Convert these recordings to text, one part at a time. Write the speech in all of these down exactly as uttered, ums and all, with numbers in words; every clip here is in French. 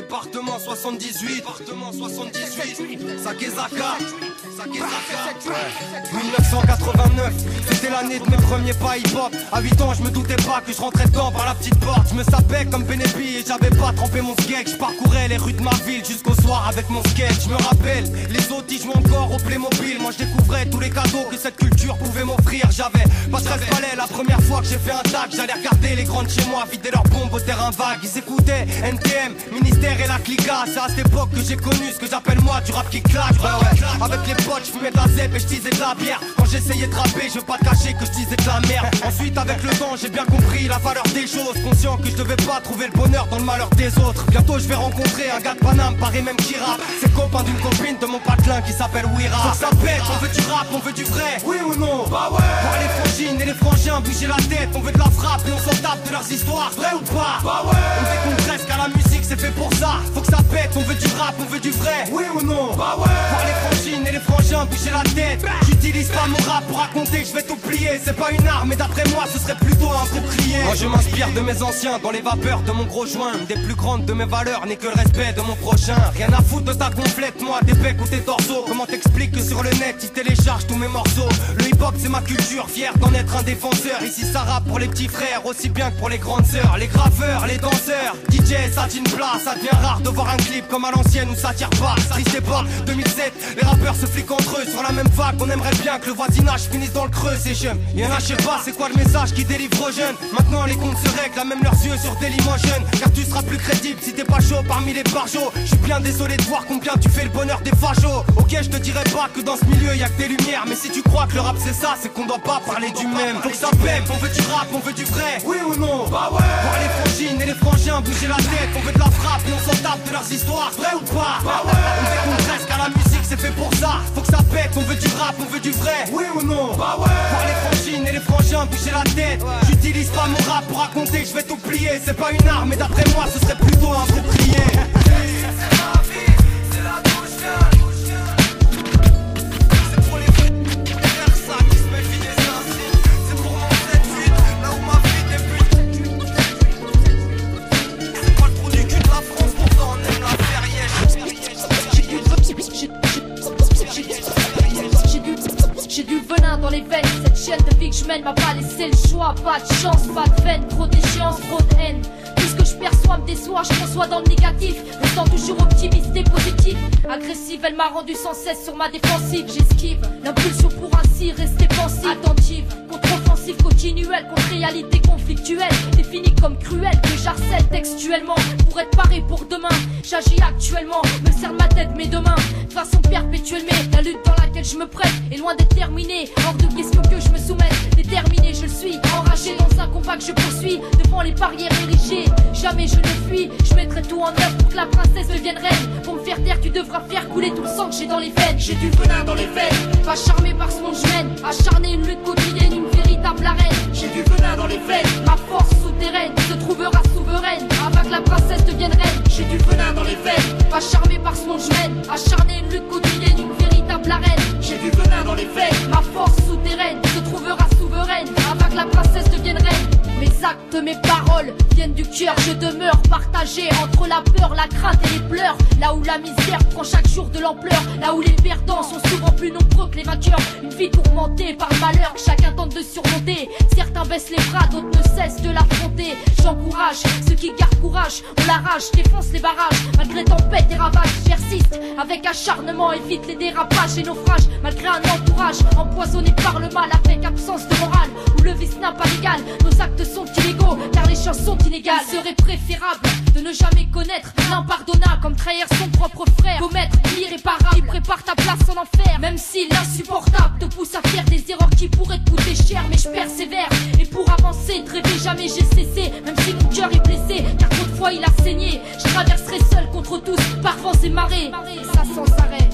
Département soixante-dix-huit, Département soixante-dix-huit, Sakézaka, Sakézaka. mille neuf cent quatre-vingt-neuf, c'était l'année de mes premiers pas hip-hop. À huit ans, je me doutais pas que je rentrais dedans par la petite porte. Je me sapais comme Benéby et j'avais pas trempé mon skate. Je parcourais les rues de ma ville jusqu'au soir avec mon skate. Je me rappelle, les autres ils jouaient encore au Playmobil. Moi je découvrais tous les cadeaux que cette culture pouvait m'offrir. J'avais pas très palais la première fois que j'ai fait un tag. J'allais regarder les grandes chez moi vider leurs bombes au terrain vague. Ils écoutaient N T M, ministère et la clica. C'est à cette époque que j'ai connu ce que j'appelle moi du rap qui claque. Ouais ouais, avec les potes je fumais de la zèpe et je disais de la bière. Quand j'essayais de rapper, je veux pas te cacher que je disais de la merde. Ensuite avec le temps j'ai bien compris la valeur des choses, conscient que je devais pas trouver le bonheur dans le malheur des autres. Bientôt je vais rencontrer un gars de Paname, Paris même qui rappe. C'est copain d'une copine de mon patelin qui s'appelle Wira. Ça pète, on veut du rap, on veut du vrai, oui ou non? Bah ouais. Voir les frangines et les frangins bouger la tête, on veut de la frappe et on s'en tape de leurs histoires, vrai ou pas? Bah ouais. On fait qu'on reste à la musique, c'est fait pour ça. Faut que ça pète, on veut du rap, on veut du vrai, oui ou non? Bah ouais. Voir les frangines et les frangins bouger la tête. J'utilise pas mon rap pour raconter que je vais t'oublier. C'est pas une arme, mais d'après moi ce serait plutôt un bouclier. Moi je m'inspire de mes anciens dans les vapeurs de mon gros joint. Des plus grandes de mes valeurs n'est que le respect de mon prochain. Rien à foutre de ta complète, moi, des becs ou tes torsos. Comment t'expliques que sur le net ils téléchargent tous mes morceaux? Le hip-hop c'est ma culture, fier d'en être un défenseur. Ici ça rappe pour les petits frères aussi bien que pour les grandes sœurs. Les graveurs, les danseurs, D J, ça tient plat. Ça devient rare de voir un clip comme à l'ancienne où ça tire pas. Ça risque pas, deux mille sept, les rappeurs se fliquent entre eux. Sur la même vague, on aimerait bien que le voisinage finisse dans le creux. C'est jeune, y'en a je sais pas, c'est quoi le message qui délivre aux jeunes? Maintenant les comptes se règlent, à même leurs yeux sur Dailymotion. Car tu seras plus crédible si t'es pas chaud parmi les barjots. Je suis bien désolé de voir combien tu fais le bonheur des fachos. Ok, je te dirais pas que dans ce milieu y'a que des lumières, mais si tu crois que le rap c'est ça, c'est qu'on doit pas parler du même. Faut que ça pète, on veut du rap, on veut du vrai, oui ou non? Bah ouais. Voir les frangines et les frangins bouger la tête, on veut de la frappe et on s'en tape de leurs histoires, vrai ou pas? Bah ouais. On fait qu'on presque à la musique, c'est fait pour ça. Faut que ça pète, on veut du rap, on veut du vrai, oui ou non? Bah ouais. Voir les frangines et les frangins bouger la tête, ouais. J'utilise pas mon rap pour raconter que je vais t'oublier. C'est pas une arme, mais d'après moi ce serait plutôt un bouclier. J'ai du venin dans les veines, cette chaîne de vie que je mène m'a pas laissé le choix. Pas de chance, pas de veine, trop d'échéance, trop de haine. Tout ce que je perçois me déçoit, je conçois dans le négatif. Restant toujours optimiste et positif. Agressive, elle m'a rendu sans cesse sur ma défensive. J'esquive l'impulsion pour ainsi rester pensive. Attentive, contre-offensive continuelle, contre réalité conflictuelle. Définie comme cruelle, que j'harcèle textuellement. Pour être paré pour demain, j'agis actuellement. Me serre ma tête, mes deux mains, de façon perpétuelle. Mais la lutte dans laquelle je me prête est loin d'être terminée. Hors de question que je me soumette, déterminé je le suis. Enragé dans un combat que je poursuis, devant les barrières érigées. Jamais je ne fuis, je mettrai tout en œuvre pour que la princesse devienne reine. Pour me faire taire, tu devras faire couler tout le sang que j'ai dans les veines. J'ai du venin dans les veines, pas charmé par ce monde je mène. Acharné une lutte quotidienne, une véritable arène. J'ai du venin dans les veines, ma force souterraine se trouvera souveraine avant que la princesse devienne reine. J'ai du venin dans les veines, pas charmé par ce monde je mène. Acharné une lutte quotidienne, une véritable arène. J'ai du venin dans les veines, ma force souterraine se trouvera souveraine avant que la princesse devienne reine. Mes actes, mes paroles viennent du cœur. Je demeure partagé entre la peur, la crainte et les pleurs. Là où la misère prend chaque jour de l'ampleur, là où les perdants sont souvent plus nombreux que les vainqueurs. Une vie tourmentée par le malheur que chacun tente de surmonter. Certains baissent les bras, d'autres ne cessent de l'affronter. J'encourage ceux qui gardent courage, on la rage, défonce les barrages. Malgré tempête et ravages, persiste avec acharnement, évite les dérapages et naufrages. Malgré un entourage empoisonné par le mal, avec absence de morale, où le vice n'a pas d'égal. Nos actes sont illégaux, car les choses sont inégales. Il serait préférable de ne jamais connaître l'impardonnable, comme trahir son propre frère. Commettre l'irréparable, il prépare ta place en enfer. Même si l'insupportable te pousse à faire des erreurs qui pourraient te coûter cher, mais je persévère, et pour avancer, de rêver jamais j'ai cessé. Même si mon cœur est blessé, car trop de fois il a saigné. Je traverserai seul contre tous, par vents et marées, et ça sans arrêt.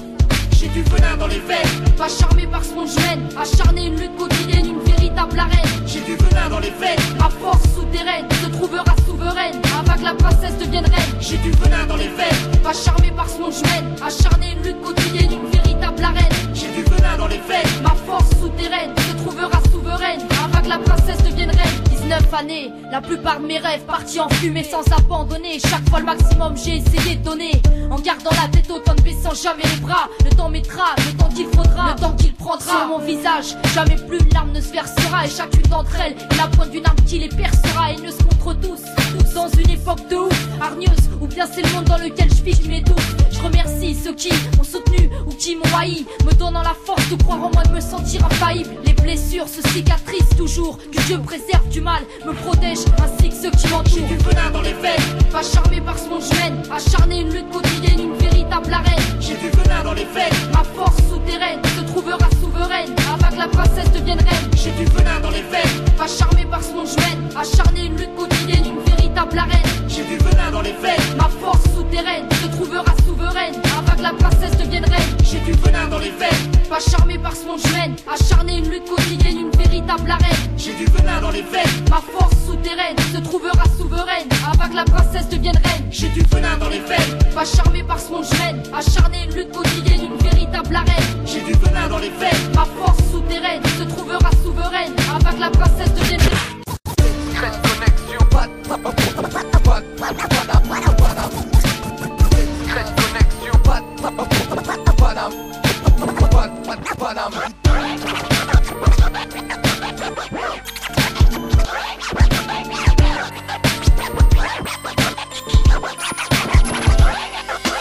J'ai du venin dans les veines, pas charmé par ce qu'on je mène. Acharné une lutte quotidienne, une véritable arène. J'ai du venin dans les veines, ma force souterraine se trouvera souveraine avant que la princesse devienne reine. J'ai du venin dans les veines, pas charmé par ce qu'on je mène. Acharné une lutte quotidienne, une véritable arène. J'ai du venin dans les veines, ma force souterraine se trouvera souveraine avant que la princesse devienne reine. dix-neuf fané. La plupart de mes rêves partis en fumée sans abandonner. Chaque fois le maximum j'ai essayé de donner, en gardant la tête haute, en ne baissant jamais les bras. Le temps mettra, le temps qu'il faudra, le temps qu'il prendra. Sur mon visage, jamais plus l'arme ne se versera. Et chacune d'entre elles est la pointe d'une arme qui les percera. Haineuses contre tous, tous dans une époque de ouf, hargneuse, ou bien c'est le monde dans lequel je pique mes doutes. Je remercie ceux qui m'ont soutenu ou qui m'ont haï, me donnant la force de croire en moi, de me sentir infaillible. Les blessures se cicatrisent toujours, que Dieu préserve du mal, me protège ainsi que ceux qui m'entourent. Du venin dans les veines, pas charmé par ce monde je mène, acharné une lutte quotidienne, une véritable arène. J'ai du venin dans les veines, ma force souterraine se trouvera souveraine, avant que la princesse devienne reine. J'ai du venin dans les veines, pas charmé par ce monde je mène, acharné une lutte quotidienne, une véritable arène. J'ai du venin dans les veines, ma force souterraine se trouvera souveraine, avant que la princesse devienne reine. J'ai du venin dans les veines, pas charmé par ce monde je mène, acharné une lutte quotidienne, une véritable arène. J'ai du venin dans les veines, ma force souterraine se trouvera souveraine, avant que la princesse devienne reine. J'ai du venin dans les veines, pas charmé par ce monde je mène, acharné une lutte quotidienne, une véritable arène. J'ai du venin dans les veines, ma force souterraine se trouvera souveraine, avant que la princesse devienne reine.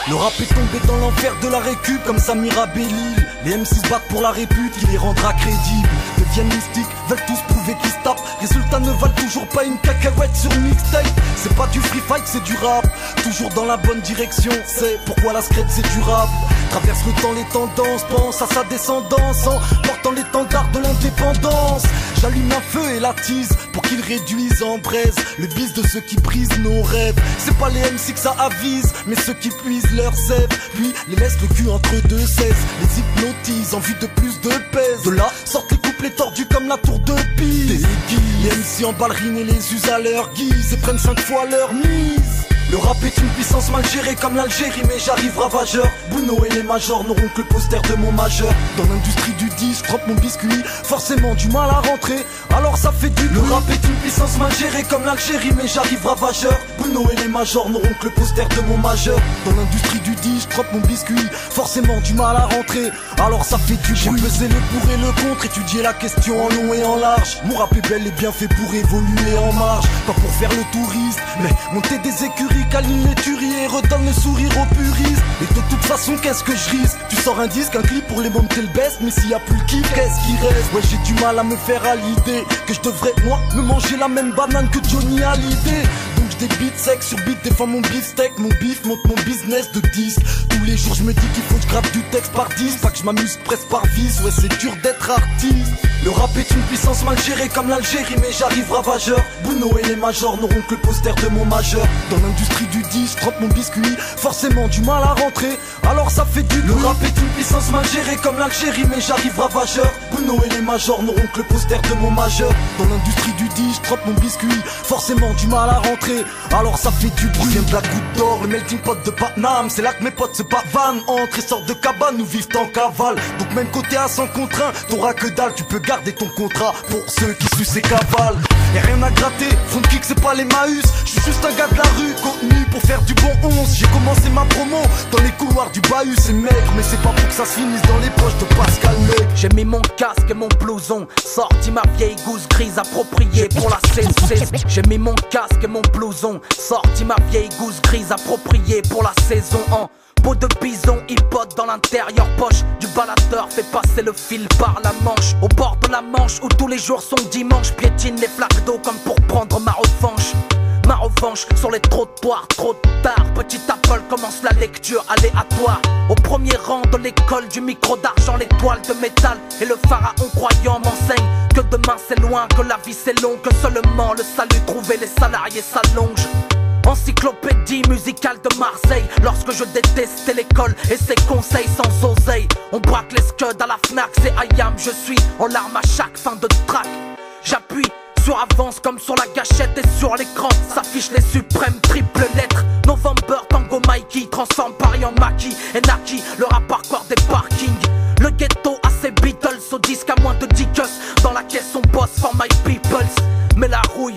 Le rap est tombé dans l'enfer de la récup comme Samira Bélil. Les M C se battent pour la répute qui les rendra crédibles. Deviennent mystiques, veulent tous prouver qu'ils se tapent. Résultat ne valent toujours pas une cacahuète sur mixtape. C'est pas du free fight, c'est du rap. Toujours dans la bonne direction, c'est pourquoi la scred c'est du rap. Traverse le temps les tendances, pense à sa descendance en portant l'étendard de l'indépendance. J'allume un feu et l'attise pour qu'ils réduisent en braise le vice de ceux qui brisent nos rêves. C'est pas les M C que ça avise, mais ceux qui puisent leurs sève. Lui, les laisse le cul entre deux cesses, les hypnotisent en vue de plus de pèse. De là, sortent les couplets tordus comme la tour de Pise. Les M C en ballerines et les usent à leur guise et prennent cinq fois leur mise. Le rap est une puissance mal gérée comme l'Algérie, mais j'arrive ravageur. Bruno et les majors n'auront que le poster de mon majeur. Dans l'industrie du disque, trempe mon biscuit, forcément du mal à rentrer, alors ça fait du bruit. Le rap est une puissance mal gérée comme l'Algérie, mais j'arrive ravageur. Bruno et les majors n'auront que le poster de mon majeur. Dans l'industrie du disque, trempe mon biscuit, forcément du mal à rentrer, alors ça fait du bruit. J'ai pesé le pour et le contre, étudier la question en long et en large. Mon rap est bel et bien fait pour évoluer en marge, pas pour faire le touriste, mais monter des écuries. Câline les tueries et redonne le sourire aux puristes. Et de toute façon qu'est-ce que je risque? Tu sors un disque, un clip pour les mômes t'es le best, mais s'il y a plus le kiff, qu'est-ce qui reste? Ouais j'ai du mal à me faire à l'idée que je devrais moi me manger la même banane que Johnny Hallyday. Donc je débite sec sur beat, défends mon beefsteak. Mon beef monte mon business de disque. Tous les jours je me dis qu'il faut que je grappe du texte par dix, pas que je m'amuse presse par vice. Ouais c'est dur d'être artiste. Le rap est une puissance mal gérée comme l'Algérie, mais j'arrive ravageur. Bruno et les majors n'auront que le poster de mon majeur. Dans l'industrie du disque, trempe mon biscuit, forcément du mal à rentrer, alors ça fait du bruit. Le rap est une puissance mal gérée comme l'Algérie, mais j'arrive ravageur. Bruno et les majors n'auront que le poster de mon majeur. Dans l'industrie du disque, trempe mon biscuit, forcément du mal à rentrer, alors ça fait du bruit. Je viens de la goutte d'or, le melting pot de Patnam, c'est là que mes potes se pavanent, entrent et sortent de cabane, nous vivent en cavale. Donc même côté à cent contre un, t'auras que dalle, tu peux garder ton contrat pour ceux qui sucent ces cavales. Y'a rien à gratter, front kick c'est pas les Maüs. J'suis juste un gars de la rue, connu pour faire du bon onze. J'ai commencé ma promo dans les couloirs du bahut. C'est maigre, mais c'est pas pour que ça se finisse dans les poches de Pascal Mec. J'ai mis mon casque et mon blouson, sorti ma vieille gousse grise appropriée pour la saison. J'ai mis mon casque et mon blouson, sorti ma vieille gousse grise appropriée pour la saison en peau de bison, hip-hop dans l'intérieur poche du baladeur, fait passer le fil par la manche. Au bord de la Manche où tous les jours sont dimanches, piétine les flaques d'eau comme pour prendre ma revanche. Ma revanche sur les trottoirs, trop tard. Petit Apple commence la lecture aléatoire. Au premier rang de l'école du micro d'argent, l'étoile de métal et le pharaon croyant m'enseigne que demain c'est loin, que la vie c'est longue, que seulement le salut trouvé les salariés s'allonge. Encyclopédie musicale de Marseille, lorsque je détestais l'école et ses conseils sans oseille. On braque les scuds à la FNAC, c'est I A M, je suis en larmes à chaque fin de track. J'appuie sur avance comme sur la gâchette et sur l'écran s'affichent les suprêmes triples lettres. November, Tango, Mikey, transforme Paris en Maki et Naki, le rap hardcore des parkings. Le ghetto a ses Beatles, au disque à moins de dix cusses, dans la caisse on bosse for my peoples. Mais la rouille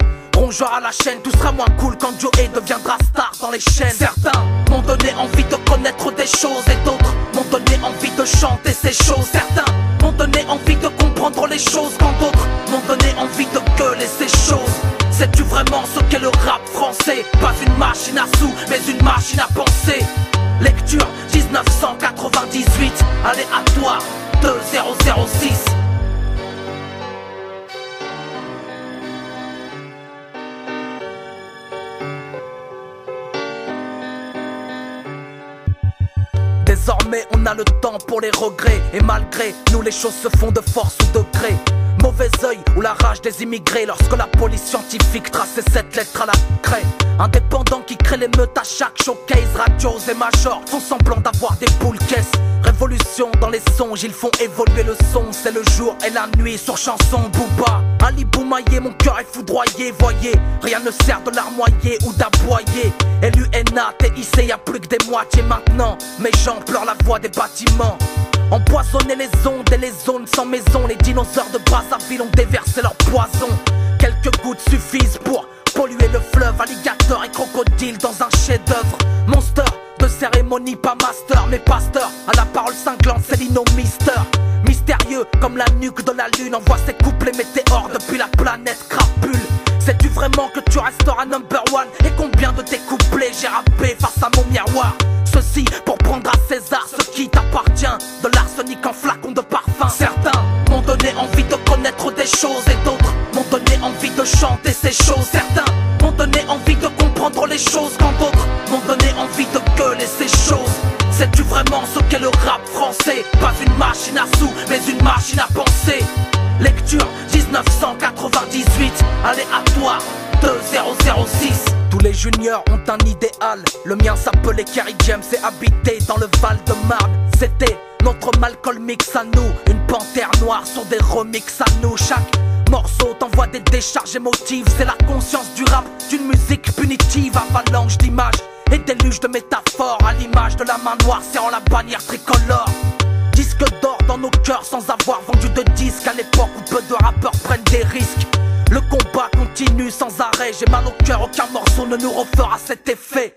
bonjour à la chaîne, tout sera moins cool quand Joey deviendra star dans les chaînes. Certains m'ont donné envie de connaître des choses et d'autres m'ont donné envie de chanter ces choses. Certains m'ont donné envie de comprendre les choses quand d'autres m'ont donné envie de gueuler ces choses. Sais-tu vraiment ce qu'est le rap français? Pas une machine à sous, mais une machine à penser. Lecture mille neuf cent quatre-vingt-dix-huit, aléatoire deux mille six. Désormais on a le temps pour les regrets, et malgré nous les choses se font de force ou de gré. Mauvais oeil ou la rage des immigrés lorsque la police scientifique traçait cette lettre à la craie. Indépendants qui créent l'émeute à chaque showcase, radios et majors font semblant d'avoir des boules caisses. Révolution dans les songes, ils font évoluer le son, c'est le jour et la nuit sur chanson Booba. Ali Boumaillé, mon cœur est foudroyé, voyez, rien ne sert de larmoyer ou d'aboyer. L U N A T I C, y'a plus que des moitiés maintenant, mes gens pleurent la voix des bâtiments. Empoisonner les ondes et les zones sans maison, les dinosaures de Basaville ont déversé leur poison. Quelques gouttes suffisent pour polluer le fleuve, alligator et crocodile dans un chef-d'œuvre. Monster de cérémonie, pas master, mais pasteur à la parole cinglante, c'est l'innomister. Mystérieux comme la nuque de la lune, envoie ses couplets météores depuis la planète crapule. Sais-tu vraiment que tu resteras number one? Et combien de tes couplets j'ai rappé face à mon miroir? Ceci pour prendre à César ce qui t'appartient, de l'arsenic en flacon de parfum. Certains m'ont donné envie de connaître des choses et d'autres m'ont donné envie de chanter ces choses. Certains m'ont donné envie de comprendre les choses quand d'autres m'ont donné envie de gueuler ces choses. Sais-tu vraiment ce qu'est le rap français? Pas une machine à sous, mais une machine à penser. Lecture mille neuf cent quatre-vingt-dix-huit, aléatoire deux mille six. Tous les juniors ont un idéal, le mien s'appelait Kerry James et habitait dans le Val de Marne. C'était notre Malcolm X à nous, une panthère noire sur des remixes à nous. Chaque morceau t'envoie des décharges émotives, c'est la conscience du rap, d'une musique punitive. Avalanche d'images et déluge de métaphores, à l'image de la main noire serrant la bannière tricolore. Disque d'or dans nos cœurs sans avoir vendu de disques, à l'époque où peu de rappeurs prennent des risques. Le combat continue sans arrêt, j'ai mal au cœur, aucun morceau ne nous refera cet effet.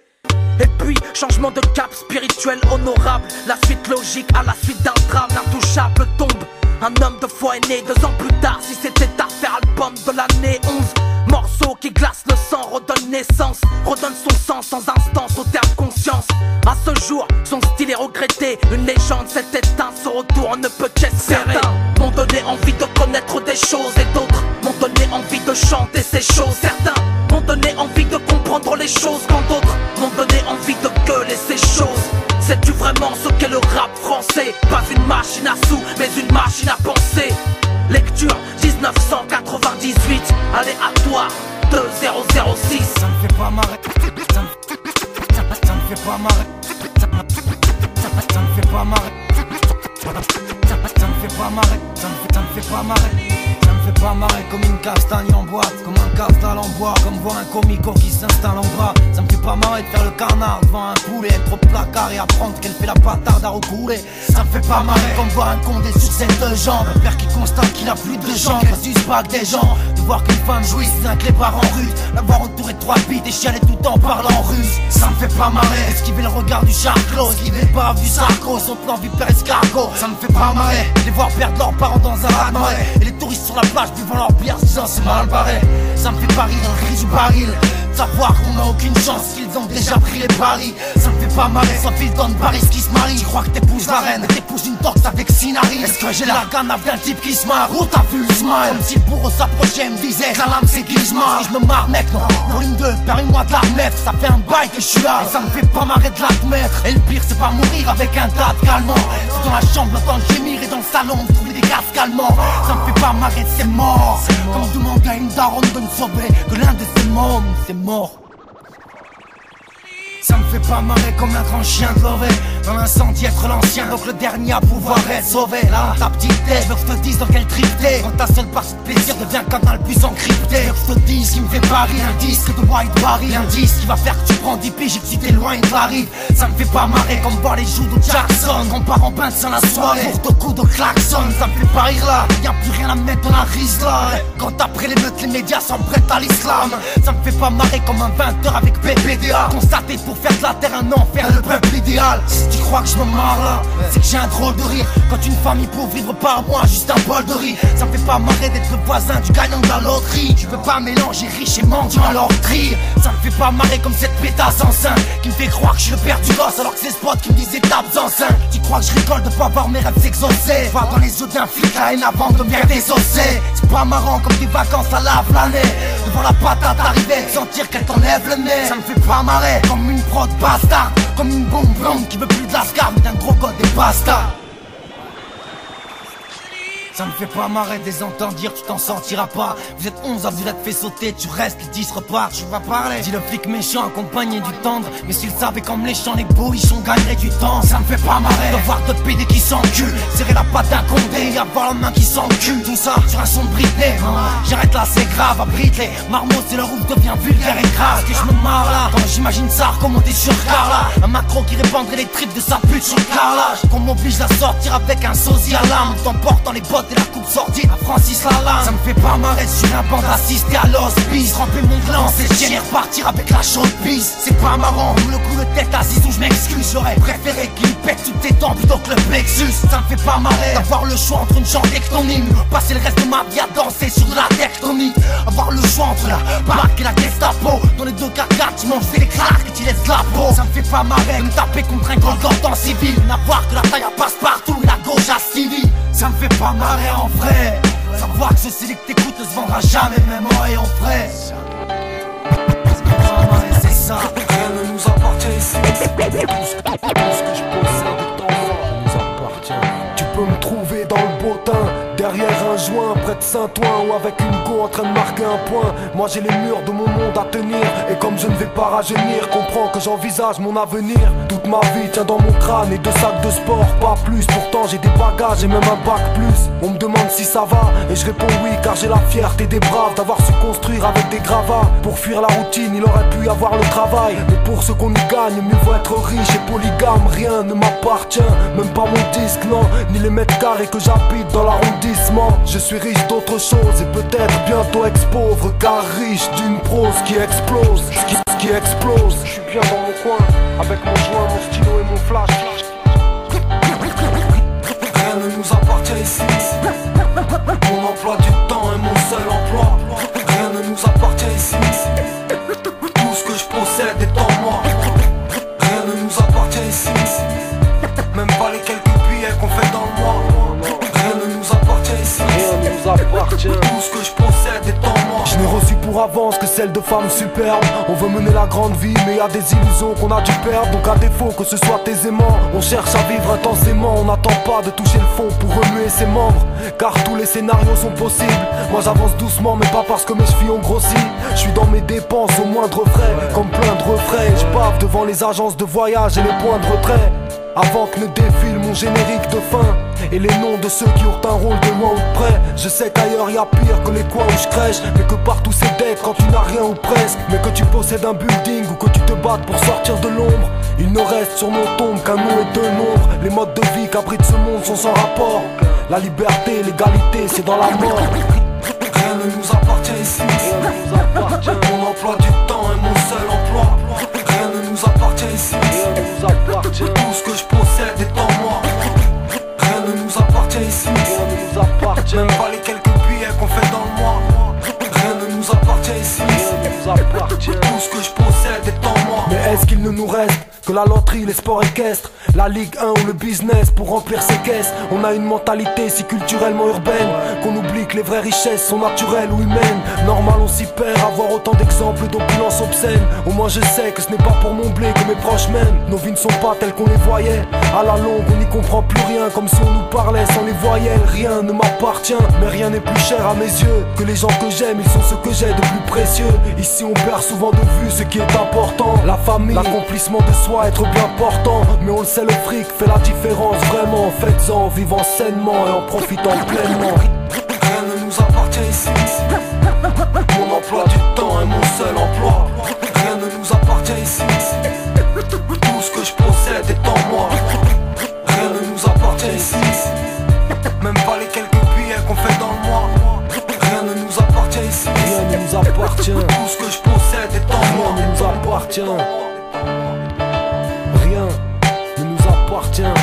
Et puis, changement de cap spirituel honorable, la suite logique à la suite d'un drame, l'intouchable tombe. Un homme de foi est né deux ans plus tard, si c'était à faire album de l'année onze. Morceau qui glace le sang, redonne naissance, redonne son sens sans instance au terme conscience. À ce jour, son style est regretté, une légende s'est éteinte, son retour on ne peut qu'espérer. Certains m'ont donné envie de connaître des choses et d'autres m'ont donné envie de chanter ces choses. Certains m'ont donné envie de comprendre les choses quand d'autres m'ont donné envie de gueuler ces choses. Sais-tu vraiment ce qu'est le rap français? Pas une machine à sous, mais une machine à penser. Lecture mille neuf cent quatre-vingt-dix-huit, aléatoire deux mille six. Ça me fait pas marrer, ça me fait pas marrer, ça me fait pas marrer, ça me fait pas marrer, ça me fait pas marrer. Ça me fait pas marrer comme une castagne en boîte, comme un castal en bois, comme voir un comico qui s'installe en bras. Ça me fait pas marrer de faire le canard devant un poulet, être au placard et apprendre qu'elle fait la patarde à recouler. Ça me fait pas marrer comme voir un condé sur ses deux jambes, un père qui constate qu'il a plus de jambes, qu'elle s'use pas que des gens, de voir qu'une femme jouisse d'un que les parents russes, l'avoir entouré de trois bites et chialer tout en parlant en russe. Ça me fait pas marrer esquiver le regard du charclos, esquiver le pas du sarco, son plan vipère escargot. Ça me fait pas marrer les voir perdre leurs parents dans un raz de marée, et les touristes sur la plage buvant leur bière, disant c'est mal barré. Ça me fait parier dans le cri du baril, savoir qu'on n'a aucune chance, qu'ils ont déjà pris les paris. Ça me fait pas marrer, sans fil dans le Paris qui se marie. Je crois que t'épouses la reine, t'épouses une torse avec Sinari. Est-ce que j'ai la canne avec un type qui se marre? Où t'as vu le smile? Comme si le bourreau s'approchait, me disait la lame c'est qui se marre. Je me marre mec, non, pour une deux, permets-moi de la remettre. Ça fait un bail que je suis là, et ça me fait pas marrer de l'admettre. Et le pire c'est pas mourir avec un tas de calmant, c'est dans la chambre l'entendre gémir et dans le salon me trouver des gaz calmants. Ça me fait pas marrer, c'est mort, comme demande à une daronne de me sauver, que l'un de ces mômes c'est mort. Ça me fait pas marrer comme un grand chien de l'orée. Dans l'incendie être l'ancien, donc le dernier à pouvoir être sauvé. Là, ta petite tête, je veux que je te dise dans quel trip t'es. Quand ta seule partie de plaisir devient comme un bus encrypté. Je veux que je te dise, il me fait pari, l'indice que de White Barry. L'indice qui va faire que tu prends dix piges et que tu t'éloignes de la rive. Ça me fait pas marrer comme boire les joues de Jackson. Quand part en bain sans la soirée, pour de coups de klaxon. Ça me fait pas rire là, y'a plus rien à mettre dans la rise là. Quand après les meutes, les médias s'en prêtent à l'islam. Ça me fait pas marrer comme un vingt heures avec P P D A. Constaté pour faire de la terre un enfer, le peuple idéal. Si tu crois que je me marre là, c'est que j'ai un drôle de rire. Quand une famille pour vivre par mois, juste un bol de riz. Ça me fait pas marrer d'être le voisin du gagnant de la loterie. Tu peux pas mélanger riche et mendiant à leur tri. Ça me fait pas marrer comme cette pétasse enceinte qui me fait croire que je suis le père du gosse alors que c'est Spot qui me disait tapes enceinte. Tu crois que je rigole de pas voir mes rêves s'exaucer. Voir dans les yeux d'un flic la haine avant de bien désosser. C'est pas marrant comme des vacances à la planée. Devant la patate arrivée, sentir qu'elle t'enlève le nez. Ça me fait pas marrer comme une prod basta, comme une bombe blonde qui veut plus de la scar mais d'un gros code et basta. Ça me fait pas marrer de les entendre dire tu t'en sortiras pas. Vous êtes onze à vous être fait sauter, tu restes, les dix repartent, tu vas parler. Dis le flic méchant accompagné du tendre, mais s'il savait comme les champs, les bourrichons gagneraient du temps. Ça me fait pas marrer de voir d'autres pédés qui s'enculent, serrer la patte d'un condé et avoir la main qui s'encule. Tout ça sur un son de Britney, hein. J'arrête là c'est grave à Britney. Marmot c'est leur route devient vulgaire et grave. Que je me marre là, quand j'imagine ça remonter sur Carla. Un macro qui répandrait les tripes de sa pute sur le carrelage. Qu'on m'oblige à sortir avec un sosie à l'âme, t'emporte dans les bottes et la coupe sortie à Francis Lalanne. Ça me fait pas marrer sur un banc d'assister à l'hospice. Ramper mon gland, c'est chier, repartir avec la chaude pisse. C'est pas marrant, le coup de tête assise où je m'excuse. J'aurais préféré qu'il pète toutes tes dents plutôt que le plexus. Ça me fait pas marrer d'avoir le choix entre une chambre tectonique, passer le reste de ma vie à danser sur de la tectonique. Avoir le choix entre la baraque et la Gestapo. Dans les deux cas quatre, tu manges des claques et tu laisses la peau. Ça me fait pas marrer de me taper contre un grand cordon civil. N'avoir que la taille à passe partout et la gauche à civil. Ça me fait pas marrer en vrai, savoir que ce CD que t'écoutes ne se vendra jamais, même en et en frais. C'est ça, rien ne nous appartient ici. Tout ce que je possède de temps nous appartient. Tu peux me trouver dans le beau teint, derrière un joint, près de Saint-Ouen, ou avec une go en train de marquer un point. Moi j'ai les murs de mon monde à tenir, et comme je ne vais pas rajeunir, comprends que j'envisage mon avenir. Toute ma vie tient dans mon crâne et deux sacs de sport, pas plus. Pourtant j'ai des bagages et même un bac plus. On me demande si ça va, et je réponds oui, car j'ai la fierté des braves d'avoir su construire avec des gravats. Pour fuir la routine, il aurait pu y avoir le travail, mais pour ce qu'on y gagne, mieux vaut être riche et polygame. Rien ne m'appartient, même pas mon disque, non, ni les mètres carrés que j'habite dans la rondine. Je suis riche d'autre chose et peut-être bientôt ex-pauvre, car riche d'une prose qui explose, qui, qui explose. Je suis bien dans mon coin, avec mon joint, mon stylo et mon flash. Rien ne nous appartient ici. Mon emploi du temps est mon seul emploi. Rien ne nous appartient ici. Tout ce que je possède est en moi. Rien ne nous appartient ici. Même pas les quelques billets qu'on fait dans le mois. Rien nous appartient. Tout ce que je possède est en moi. Je n'ai reçu pour avance que celle de femmes superbes. On veut mener la grande vie, mais y'a des illusions qu'on a dû perdre. Donc à défaut que ce soit tes aimants, on cherche à vivre intensément. On n'attend pas de toucher le fond pour remuer ses membres, car tous les scénarios sont possibles. Moi j'avance doucement, mais pas parce que mes chevilles ont grossi. Je suis dans mes dépenses au moindre frais, comme plein de refrains. Je bave devant les agences de voyage et les points de retrait, avant que ne défile mon générique de fin et les noms de ceux qui ont un rôle de loin ou près. Je sais qu'ailleurs y'a pire que les coins où je crèche, mais que partout c'est dead quand tu n'as rien ou presque. Mais que tu possèdes un building ou que tu te battes pour sortir de l'ombre, il ne reste sur nos tombes qu'un nom et deux nombres. Les modes de vie qu'abrite ce monde sont sans rapport. La liberté, l'égalité, c'est dans la mort. Rien ne nous appartient ici. Mon emploi du temps est mon seul emploi. Rien ne nous appartient ici. Tout ce que je possède est en moi. Rien ne nous appartient ici. Même pas les quelques billets qu'on fait dans le mois. Rien ne nous appartient ici. Tout ce que je possède est en moi. Mais est-ce qu'il ne nous reste que la loterie, les sports équestres, la Ligue un ou le business pour remplir ses caisses? On a une mentalité si culturellement urbaine qu'on oublie que les vraies richesses sont naturelles ou humaines. Normal on s'y perd, avoir autant d'exemples d'opulence obscène. Au moins je sais que ce n'est pas pour mon blé que mes proches m'aiment. Nos vies ne sont pas telles qu'on les voyait. À la longue on n'y comprend plus rien, comme si on nous parlait sans les voyelles. Rien ne m'appartient, mais rien n'est plus cher à mes yeux que les gens que j'aime, ils sont ceux que j'ai de plus précieux. Ici on perd souvent de vue ce qui est important. La famille, l'accomplissement de soi, être bien portant. Mais on le sait, le fric fait la différence vraiment. Faites-en, vivant sainement et en profitant pleinement. Rien ne nous appartient ici. Mon emploi du temps est mon seul emploi. Rien ne nous appartient ici. Tout ce que je possède est en moi. Rien ne nous appartient ici. Même pas les quelques billets qu'on fait dans le mois. Rien ne nous appartient ici. Rien ne nous appartient. Tout ce que je possède est en moi. Rien ne nous appartient. Rien ne nous appartient.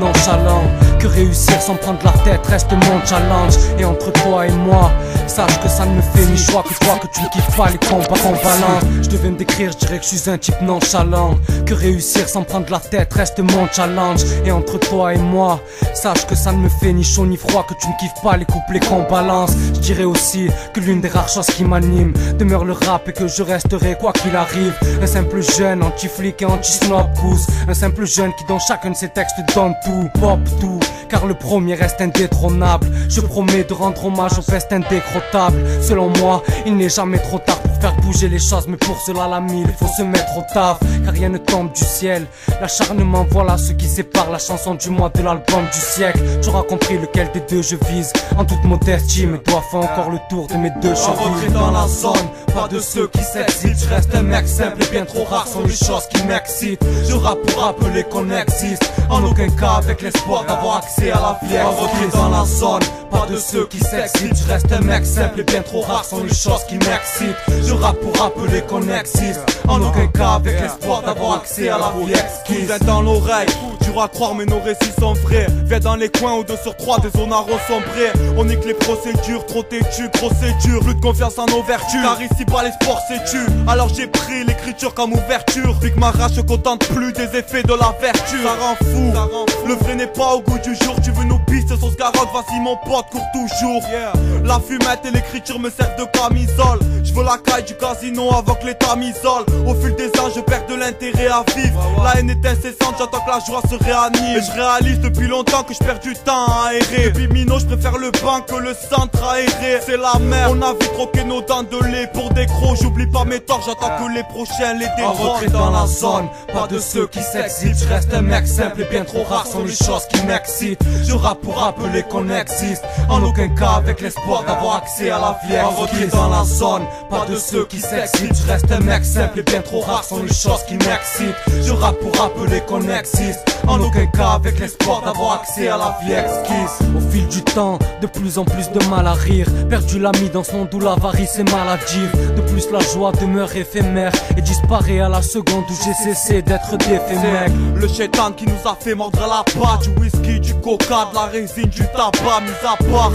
Nonchalant, que réussir sans prendre la tête reste mon challenge. Et entre toi et moi, sache que ça ne me fait ni choix que toi, que tu ne kiffes pas les combats combalants. Je devais me décrire, je dirais que je suis un type nonchalant. Que réussir sans prendre la tête reste mon challenge. Et entre toi et moi, sache que ça ne me fait ni chaud ni froid, que tu ne kiffes pas les couplets qu'on balance. Je dirais aussi que l'une des rares choses qui m'anime demeure le rap et que je resterai quoi qu'il arrive. Un simple jeune anti-flic et anti-snob goose. Un simple jeune qui dans chacun de ses textes donne tout, pop tout, car le premier reste indétrônable. Je promets de rendre hommage au fest indécrottable. Selon moi, il n'est jamais trop tard pour faire bouger les choses, mais pour cela la mille, il faut se mettre au taf, car rien ne tombe du ciel. L'acharnement, voilà ce qui sépare la chanson du mois de l'album du siècle. Tu auras compris lequel des deux je vise, en toute modestie, mes doigts font encore le tour de mes deux chevilles. En retrait dans la zone, pas de ceux qui s'excitent. Je reste un mec simple et bien trop rare sont les choses qui m'excitent. Je rappe pour rappeler qu'on existe, en aucun cas avec l'espoir d'avoir accès à la vie. En retrait dans la zone, pas de ceux qui s'excitent. Je reste un mec simple et bien trop rare sont les choses qui m'excitent. Je rappe pour rappeler qu'on existe, en aucun cas avec l'espoir d'avoir accès à la vie exquise. Tout est dans l'oreille, dur à croire mais nos récits sont vrais. Viens dans les coins où deux sur trois des onards sont prêts. On nique les procédures, trop têtu, gros c'est dur. Plus de confiance en nos vertus, car ici bas l'espoir c'est tu. Alors j'ai pris l'écriture comme ouverture, vu que ma rage se contente plus des effets de la vertu. Ça rend fou, ça rend fou. Le vrai n'est pas au goût du jour. Tu veux nos pistes sans se garotte, vas-y mon pote, cours toujours. yeah. La fumette et l'écriture me servent de camisole. Je veux la caille du casino avant que l'état m'isole. Au fil des ans je perds de l'intérêt à vivre. wow. La haine est incessante, j'attends que la joie se réanime. Et je réalise depuis longtemps que je perds du temps à aérer. Depuis minot je préfère le banc que le centre aéré. C'est la merde, on a vite troqué nos dents de lait pour des crocs. J'oublie pas mes torts, j'attends que les prochains les détrônent. En retrait dans la zone, pas de ceux qui s'excitent. Je reste un mec simple et bien trop rare sont les choses qui m'excitent. Je rappe pour rappeler qu'on existe, en aucun cas avec l'espoir d'avoir accès à la vie exquise. En retrait dans la zone, pas de ceux qui s'excitent. Je reste un mec simple et bien trop rare sont les choses qui m'excitent. Je rappe pour rappeler qu'on existe, en aucun cas avec l'espoir d'avoir accès à la vie exquise. Au fil du temps, de plus en plus de mal à rire. Perdu l'ami dans ce monde où l'avarice est mal à dire. De plus la joie demeure éphémère et disparaît à la seconde où j'ai cessé d'être d'éphémère. Le chétan qui nous a fait mordre la patte, du whisky, du coca, de la résine, du tabac, mis à part.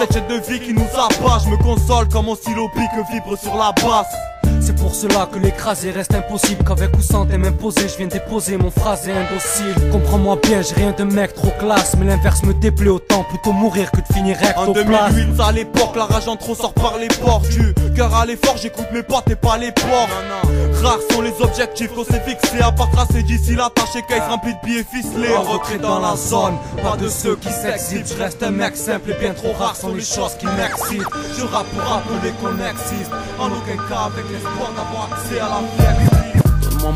Cette chaîne de vie qui nous abat, je me console quand mon syllobie que vibre sur la basse. C'est pour cela que l'écraser reste impossible, qu'avec ou sans thème imposé, je viens déposer mon phrasé indocile. Comprends-moi bien, j'ai rien de mec trop classe, mais l'inverse me déplaît autant, plutôt mourir que de finir recto place. En deux mille huit, à l'époque, la rage en trop sort par les portes. Du cœur à l'effort, j'écoute mes potes et pas les porcs. Rares sont les objectifs qu'on s'est fixés, à part tracer d'ici la tâche et caisse remplie de billets ficelés. En retrait dans la zone, pas de ceux qui s'excitent. Je reste un mec simple et bien trop rare sont les choses qui m'excitent. Je rappe pour rappeler qu'on existe, en aucun cas avec les donne-moi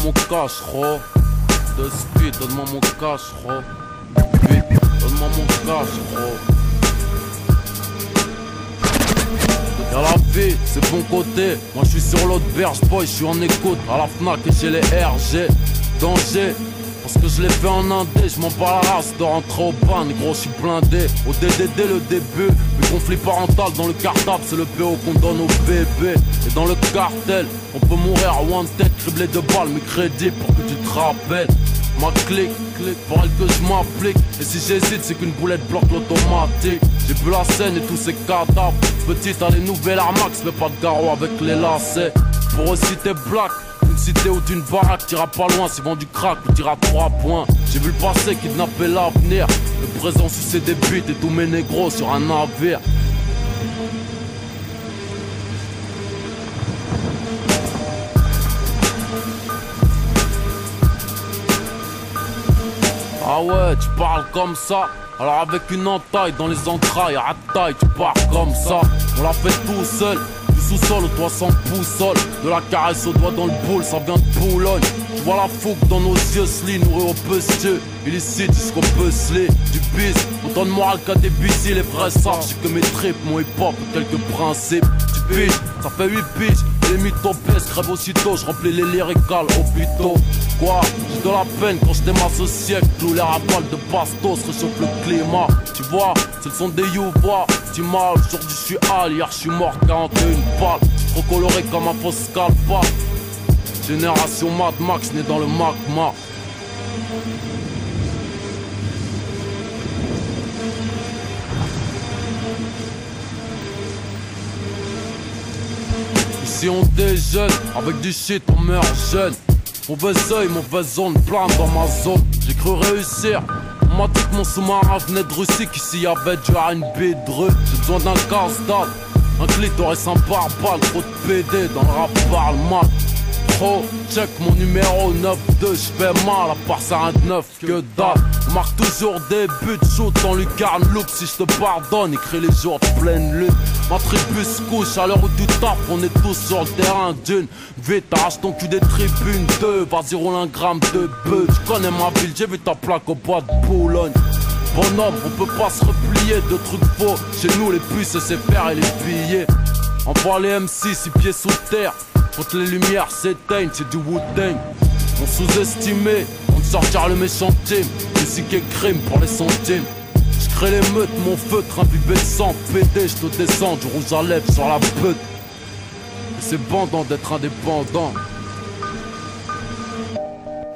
mon cash, gros. De suite, donne-moi mon cash, gros. Donne-moi mon cash, gros. Y'a la vie, c'est bon côté. Moi, je suis sur l'autre berge, boy. Je suis en écoute à la FNAC et chez les R G. Danger, Parce que je l'ai fait en indé, je m'en bats la race de rentrer au ban. Gros, je suis blindé, au D D D le début. Le conflit parental dans le cartable, c'est le P O qu'on donne au bébé. Et dans le cartel, on peut mourir à one tête, criblé de balles, mes crédits pour que tu te rappelles. Ma clique, clique, pour elle que je m'applique. Et si j'hésite, c'est qu'une boulette bloque l'automatique. J'ai vu la scène et tous ces cadavres. Petite, t'as les nouvelles armaques, mais pas de garrot avec les lacets. Pour eux, si t'es black, une cité ou d'une baraque, t'iras pas loin. Si vend du crack ou t'iras trois points. J'ai vu le passé kidnapper l'avenir. Le présent sous ses débuts et tous mes négros sur un navire. Ah ouais, tu parles comme ça, alors avec une entaille dans les entrailles, à taille, tu pars comme ça. On l'a fait tout seul, du sous-sol au toit sans boussole, de la caresse au doigt dans le boule, ça vient de Boulogne. Tu vois la fougue dans nos yeux, sli nourris au bestieux, illicite jusqu'au puzzle, du bis, autant de morale qu'à des busy, les vrais sarges que mes tripes, mon hip-hop, quelques principes. Tu piges, ça fait huit piges. Les mythos baissent, crève aussitôt, je remplis les lyricales hôpitaux. Quoi, j'ai de la peine quand je démasse au siècle. Cloue les rapales de pastos, réchauffe le climat. Tu vois, c'est le son des youvois. Tu m'as, aujourd'hui je suis hal, hier je suis mort, quarante et une balles. Trop coloré comme un faux scalpa. Génération Mad Max, née dans le magma. Si on déjeune, avec du shit on meurt jeune. Mauvais oeil, mauvaise zone, plein dans ma zone. J'ai cru réussir, on m'a dit que mon sous-marin venait de Russie. Qu'ici y'avait du R and B dreux. J'ai besoin d'un casse-dalle, un clitoris, un barbal. Trop de P D dans le rap parle mal. Pro, check mon numéro neuf deux, j'fais mal à part ça un neuf, que dalle. On marque toujours des buts, shoot dans lucarne, look si je te pardonne, écris les jours de pleine lune. Ma tribu se couche à l'heure où tu tapes, on est tous sur le terrain d'une. Vite, arrache ton cul des tribunes, deux, vas-y roule un gramme de bœuf. J'connais ma ville, j'ai vu ta plaque au bois de Boulogne. Bonhomme, on peut pas se replier, de trucs faux. Chez nous les puces c'est faire et les piller. Envoie les M C, six pieds sous terre. Quand les lumières s'éteignent, c'est du Wu-Tang. On sous-estimait, on sortira le méchant team. Musique et crime pour les centimes. J'crée les meutes, mon feutre, imbibé de sang, pédé, j'te descends du rouge à lèvres sur la peute. Et c'est bandant d'être indépendant.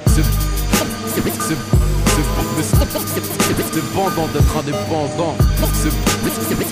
C'est... c'est... c'est... c'est... c'est bandant d'être indépendant. C'est... c'est... c'est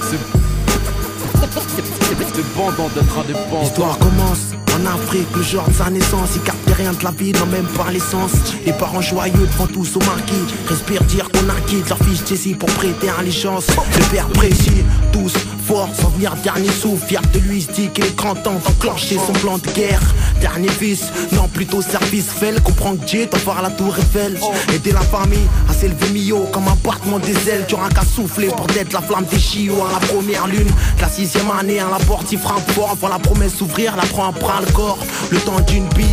bandant d'être indépendant. L'histoire commence en Afrique, le genre de sa naissance. Écarté rien de la vie, non même par l'essence. Les parents joyeux devant tous au marquis. Respire dire qu'on acquitte leur fiche Jessie pour prêter allégeance. Le père précis, tous forts, sans venir dernier souffle. Fier de lui, se dit qu'il est grand temps d'enclencher son plan de guerre. Dernier vice, non plutôt service fell. Comprends que Dieu t'en voir la tour Eiffel. Aider la famille à s'élever Mio comme un battement des ailes. Tu auras qu'à souffler pour d'être la flamme des chiots à la première lune. La sixième année à la porte, il frappe fort. Voir la promesse s'ouvrir, la prend à bras le corps. Le temps d'une pisse,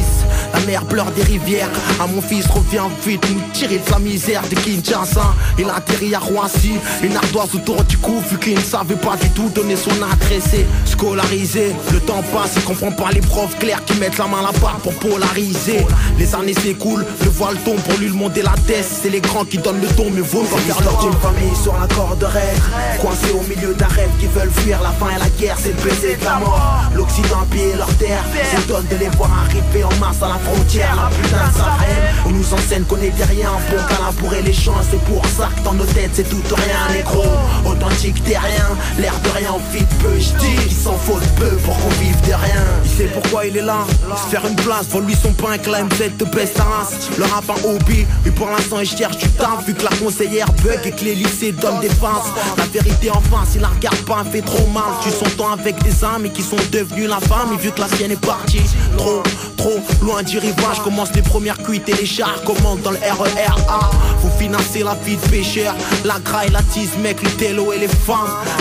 la mer pleure des rivières. À mon fils, reviens vite, nous tirer de la misère de Kinshasa. Il atterrit à Roissy, une ardoise autour du cou. Vu qu'il ne savait pas du tout donner son adresse. Scolarisé, le temps passe, il comprend pas les profs clairs qui mettent la main à la barre pour polariser. Les années s'écoulent, le voile tombe pour lui demander la tête. C'est les grands qui donnent le ton, mais vaut pas faire leur d'une famille sur un corps de rêve. Coincé au milieu d'un rêve qui veulent fuir la fin et la guerre, c'est le baiser de la mort. L'Occident pille leur terre, s'étonne de les voir arriver en masse à la frontière, la putain de Sahel. On nous enseigne qu'on était rien, bon câlin pour les champs, c'est pour ça que dans nos têtes c'est tout rien, les gros. Authentique des rien, l'air de rien, on fit peu, j'dis qu'il s'en faut peu pour qu'on vive de rien. Il sait pourquoi il est là, se faire une place, vole lui son pain, que la M Z te baisse ta race. Le rap un hobby, mais pour l'instant il cherche du taf, vu que la conseillère bug et que les lycées donnent des farces. La vérité en face, il la regarde pas, fait trop mal. Tu s'entends avec des âmes et qui sont devenues la femme, et vu que la sienne est partie, trop, trop loin du rivage, commence les premières cuites et les chars, commande dans le R E R A. Vous financez la vie de pêcheur, la graille, la tise, mec, le télo et les femmes.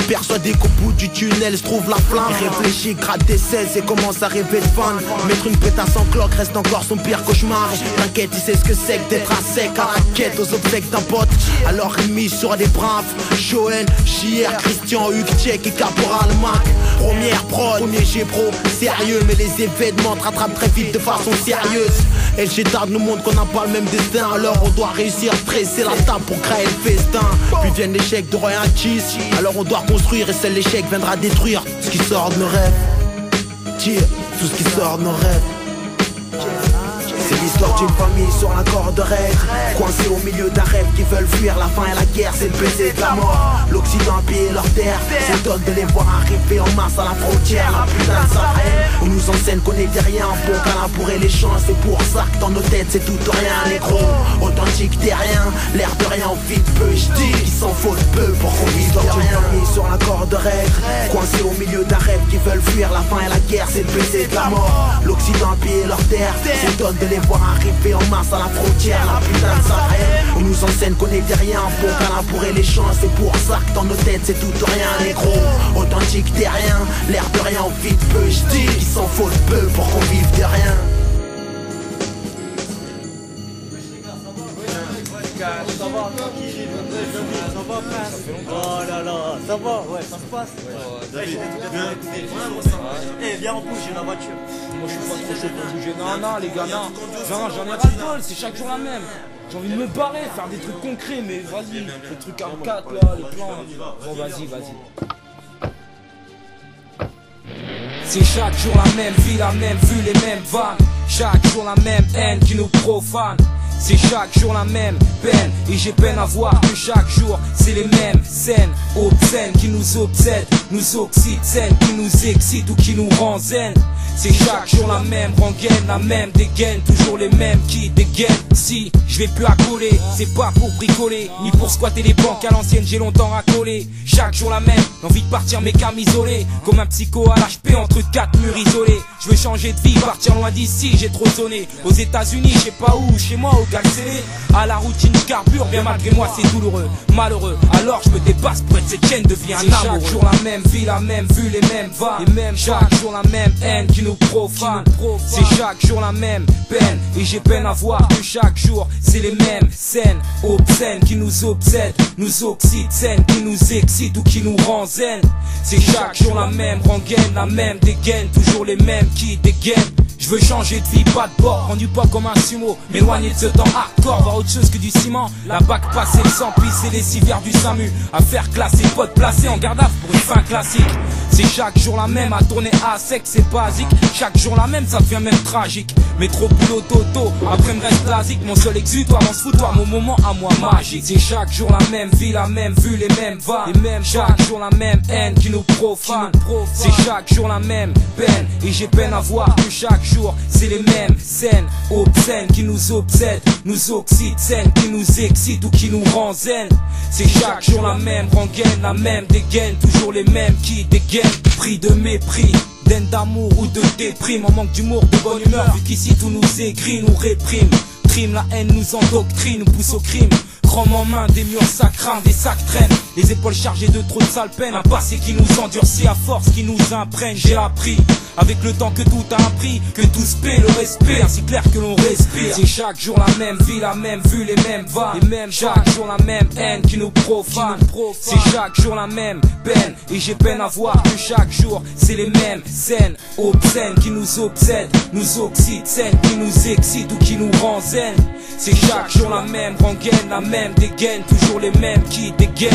Persuadé qu'au bout du tunnel se trouve la flamme. Réfléchis, gratte des seize et commence à rêver de fan. Mettre une pétasse en cloque reste encore son pire cauchemar. T'inquiète, il sait ce que c'est que d'être à sec, à la quête aux obsèques d'un pote. Alors il mise sur des braves, Joël, J R, Christian, Hugues, Tchèque et Caporal Mac. Première prod, premier G-Pro, sérieux, mais les événements te rattrapent très vite de façon sérieuse. Et L G D A R nous montre qu'on n'a pas le même destin. Alors on doit réussir à stresser la table pour créer le festin. Puis vient l'échec de Roy Hatchis. Alors on doit construire et seul l'échec viendra détruire ce qui sort de nos rêves. Tire tout ce qui sort de nos rêves. C'est l'histoire d'une famille sur un corps de rêve, coincée au milieu d'un rêve qui veulent fuir la faim et la guerre. C'est le baiser de la mort. L'Occident a pillé leur terre. S'étonne de les voir arriver en masse à la frontière. La putain de Sahel. On nous enseigne qu'on est derrière un pont qu'à labourer les champs. C'est pour ça que dans nos têtes c'est tout rien. Les gros, authentique terrien, l'air de rien, on vit peu. J'dis qu'ils s'en foutent peu pour qu'on vive de rien. L'histoire d'une famille sur un corps de rêve, coincée au milieu d'un rêve qui veulent fuir la faim et la guerre. C'est le baiser de la mort. L'Occident a pillé leur terre. S'étonne de les voir arriver en masse à la frontière, la putain de Sahel. On nous enseigne qu'on est derrière un pont qu'à labourer les champs. C'est pour ça que dans nos têtes c'est tout rien. Les gros, authentique terrien, l'air de rien, on vit peu. J'dis qu'ils s'en foutent peu pour qu'on vive de rien. Ça va, oh là là, ça va, ouais, ça se passe. Ouais, eh, viens, on bouge, j'ai la voiture. Moi, je suis pas trop chaud pour bouger. Non, non, les gars, non. Non, j'en ai ras le bol, c'est chaque jour la même. J'ai envie de me barrer, faire des trucs concrets, mais vas-y, le truc à quatre, là, les plans. Bon, vas-y, vas-y. C'est chaque jour la même vie, la même vue, les mêmes vannes. Chaque jour la même haine qui nous profane. C'est chaque jour la même peine. Et j'ai peine à voir que chaque jour c'est les mêmes scènes obscènes qui nous obsèdent, nous oxydent, scènes qui nous excitent ou qui nous rend zen. C'est chaque jour la même rengaine, la même dégaine, toujours les mêmes qui dégainent. Si je vais plus accoler, c'est pas pour bricoler, ni pour squatter les banques à l'ancienne, j'ai longtemps racolé. Chaque jour la même, l'envie de partir mais qu'à m'isoler, comme un psycho à l'H P entre quatre murs isolés. Je veux changer de vie, partir loin d'ici, j'ai trop sonné. Aux États-Unis, je sais pas où, chez moi au Galcélé. À la routine carbure, bien malgré moi c'est douloureux, malheureux. Alors je me dépasse pour être cette chaîne devient un amoureux. Chaque jour la même vie, la même vue, les mêmes vannes. Chaque jour la même haine qui nous profane. C'est chaque jour la même peine. Et j'ai peine à voir que chaque jour c'est les mêmes scènes obscènes qui nous obsèdent, nous oxydent, scènes qui nous excitent ou qui nous rend zen. C'est chaque jour la même rengaine, la même dégaine, toujours les mêmes qui dégainent. Je veux changer de vie, pas de bord, rendu pas comme un sumo. M'éloigner de ce temps hardcore, voir autre chose que du ciment. La bac passée, sans pisser les civières du SAMU. Affaire classée, pote placé en garde à vue pour une fin classique. C'est chaque jour la même, à tourner à sec, c'est basique. Chaque jour la même, ça devient même tragique. Métro, boulot, toto, après me reste basique. Mon seul exutoire, mon foutoir, mon moment à moi magique. C'est chaque jour la même vie, la même vue, les mêmes vannes. Chaque jour la même haine qui nous profane. C'est chaque jour la même peine. Et j'ai peine à voir que chaque jour c'est les mêmes scènes obscènes qui nous obsèdent, nous oxydent, scènes qui nous excitent ou qui nous rend zen. C'est chaque jour la même rengaine, la même dégaine, toujours les mêmes qui dégainent. Prix de mépris, d'aine d'amour ou de déprime, en manque d'humour, de bonne humeur, vu qu'ici tout nous aigrit, nous réprime. Trime, la haine nous endoctrine, nous pousse au crime. Crame en main, des murs sacrins, des sacs traînent, les épaules chargées de trop de sale peine. Un passé qui nous endurcit à force, qui nous imprègne. J'ai appris, avec le temps que tout a appris, que tout se paie, le respect, ainsi clair que l'on respire. C'est chaque jour la même vie, la même vue, les mêmes vannes. Chaque jour la même haine qui nous profane. C'est chaque jour la même peine. Et j'ai peine à voir que chaque jour c'est les mêmes scènes obscènes qui nous obsèdent, nous oxydent, scènes qui nous excitent ou qui nous rend zen. C'est chaque jour la même rengaine, la même dégaine, toujours les mêmes qui dégainent.